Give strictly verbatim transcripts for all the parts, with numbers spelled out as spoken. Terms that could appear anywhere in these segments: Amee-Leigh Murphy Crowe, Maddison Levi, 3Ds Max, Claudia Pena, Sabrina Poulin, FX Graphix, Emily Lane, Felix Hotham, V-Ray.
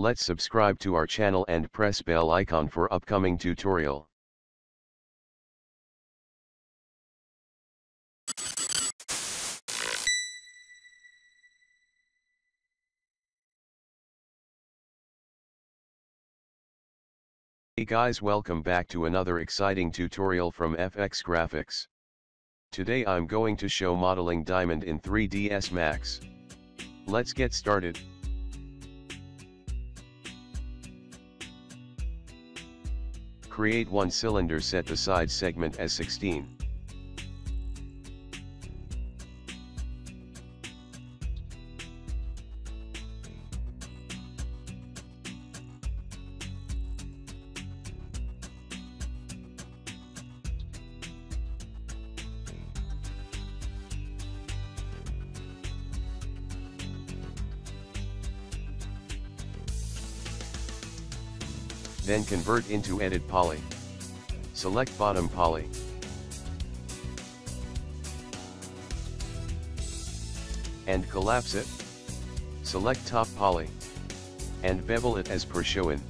Let's subscribe to our channel and press bell icon for upcoming tutorial. Hey guys, welcome back to another exciting tutorial from F X Graphix. Today I'm going to show modeling diamond in three D S Max. Let's get started. Create one cylinder, set the side segment as sixteen. Then convert into edit poly. Select bottom poly. And collapse it. Select top poly. And bevel it as per shown.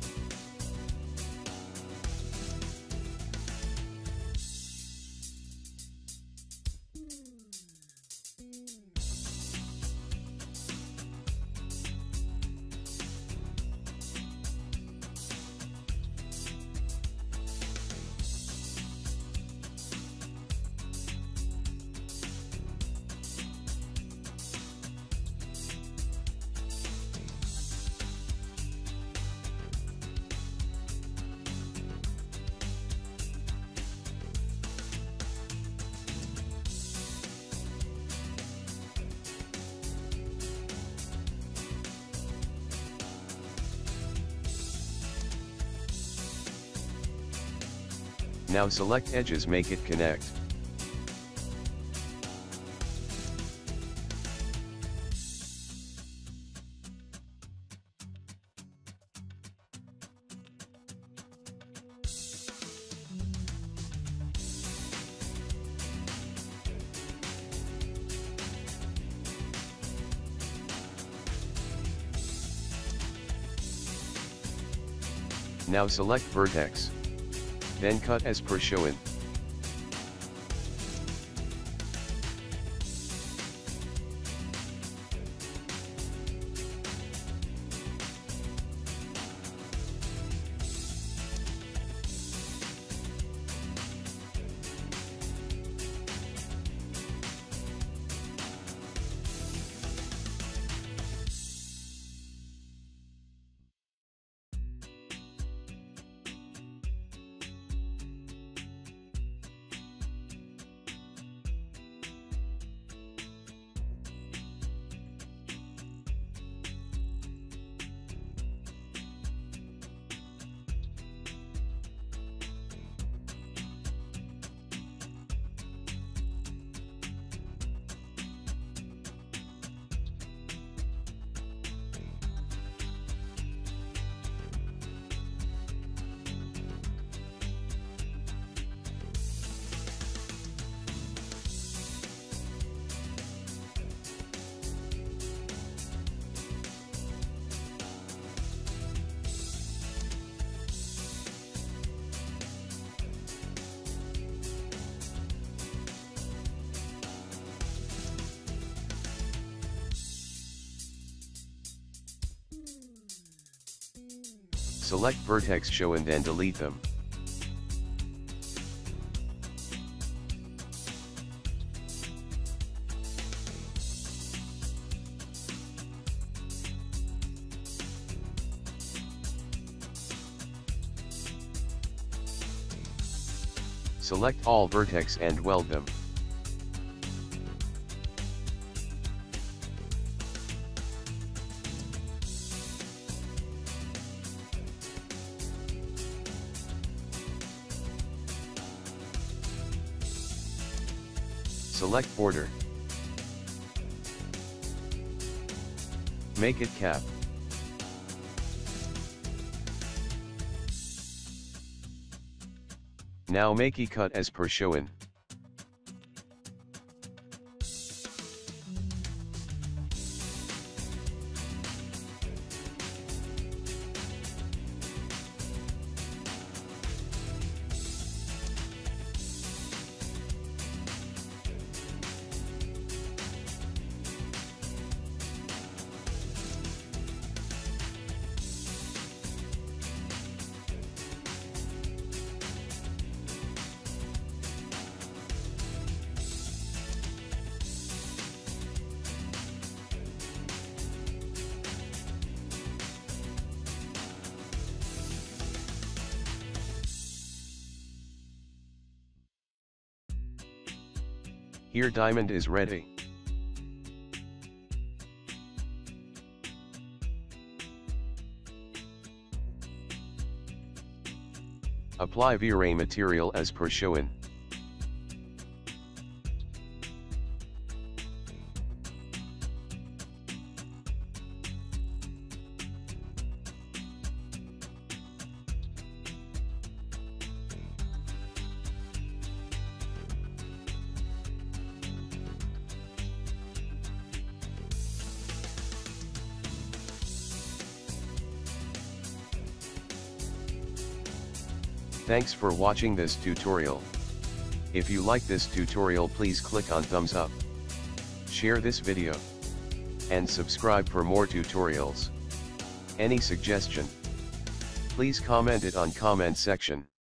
Now select edges, make it connect. Now select vertex. Then cut as per shown. Select vertex show and then delete them. Select all vertex and weld them. Select border. Make it cap. Now make it cut as per shown. Here diamond is ready. Apply V-Ray material as per shown. Thanks for watching this tutorial. If you like this tutorial, please click on thumbs up, share this video, and subscribe for more tutorials. Any suggestion, please comment it on comment section.